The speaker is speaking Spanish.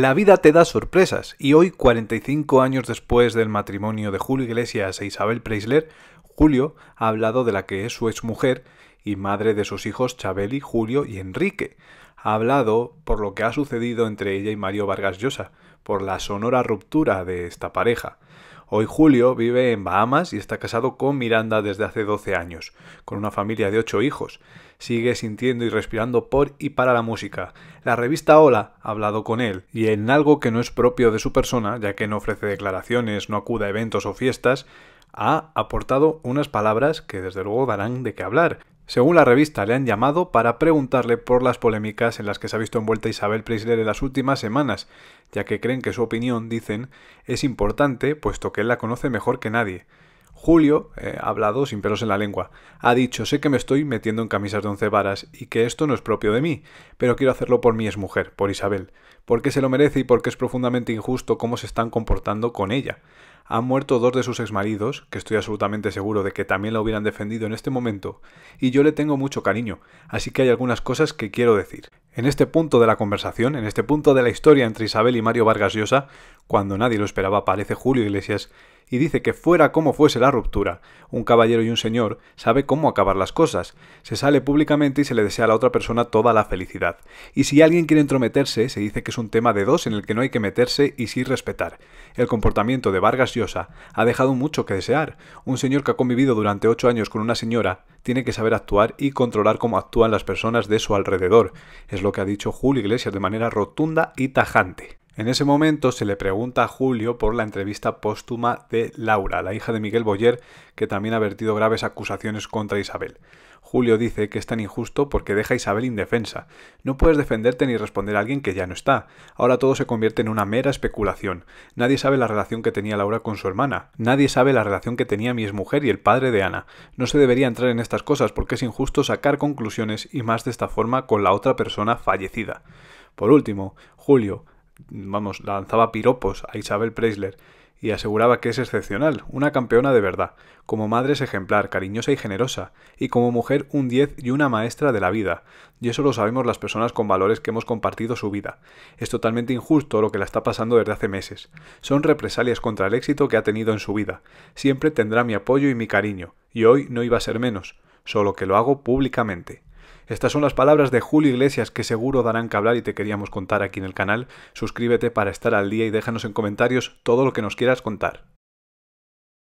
La vida te da sorpresas y hoy, 45 años después del matrimonio de Julio Iglesias e Isabel Preysler, Julio ha hablado de la que es su exmujer y madre de sus hijos Chabeli, Julio y Enrique. Ha hablado por lo que ha sucedido entre ella y Mario Vargas Llosa, por la sonora ruptura de esta pareja. Hoy Julio vive en Bahamas y está casado con Miranda desde hace 12 años, con una familia de 8 hijos. Sigue sintiendo y respirando por y para la música. La revista Hola ha hablado con él, y en algo que no es propio de su persona, ya que no ofrece declaraciones, no acude a eventos o fiestas, ha aportado unas palabras que desde luego darán de qué hablar. Según la revista, le han llamado para preguntarle por las polémicas en las que se ha visto envuelta Isabel Preysler en las últimas semanas, ya que creen que su opinión, dicen, es importante puesto que él la conoce mejor que nadie. Julio ha hablado sin pelos en la lengua. Ha dicho, sé que me estoy metiendo en camisas de 11 varas y que esto no es propio de mí, pero quiero hacerlo por mi exmujer, por Isabel, porque se lo merece y porque es profundamente injusto cómo se están comportando con ella. Han muerto 2 de sus exmaridos, que estoy absolutamente seguro de que también la hubieran defendido en este momento, y yo le tengo mucho cariño, así que hay algunas cosas que quiero decir. En este punto de la conversación, en este punto de la historia entre Isabel y Mario Vargas Llosa, cuando nadie lo esperaba, aparece Julio Iglesias y dice que fuera como fuese la ruptura, un caballero y un señor sabe cómo acabar las cosas, se sale públicamente y se le desea a la otra persona toda la felicidad. Y si alguien quiere entrometerse, se dice que es un tema de dos en el que no hay que meterse y sí respetar. El comportamiento de Vargas Llosa ha dejado mucho que desear. Un señor que ha convivido durante 8 años con una señora tiene que saber actuar y controlar cómo actúan las personas de su alrededor. Es lo que ha dicho Julio Iglesias de manera rotunda y tajante. En ese momento se le pregunta a Julio por la entrevista póstuma de Laura, la hija de Miguel Boyer, que también ha vertido graves acusaciones contra Isabel. Julio dice que es tan injusto porque deja a Isabel indefensa. No puedes defenderte ni responder a alguien que ya no está. Ahora todo se convierte en una mera especulación. Nadie sabe la relación que tenía Laura con su hermana. Nadie sabe la relación que tenía mi exmujer y el padre de Ana. No se debería entrar en estas cosas porque es injusto sacar conclusiones y más de esta forma con la otra persona fallecida. Por último, Julio lanzaba piropos a Isabel Preysler y aseguraba que es excepcional, una campeona de verdad. Como madre es ejemplar, cariñosa y generosa, y como mujer un 10 y una maestra de la vida. Y eso lo sabemos las personas con valores que hemos compartido su vida. Es totalmente injusto lo que la está pasando desde hace meses. Son represalias contra el éxito que ha tenido en su vida. Siempre tendrá mi apoyo y mi cariño, y hoy no iba a ser menos, solo que lo hago públicamente. Estas son las palabras de Julio Iglesias que seguro darán que hablar y te queríamos contar aquí en el canal. Suscríbete para estar al día y déjanos en comentarios todo lo que nos quieras contar.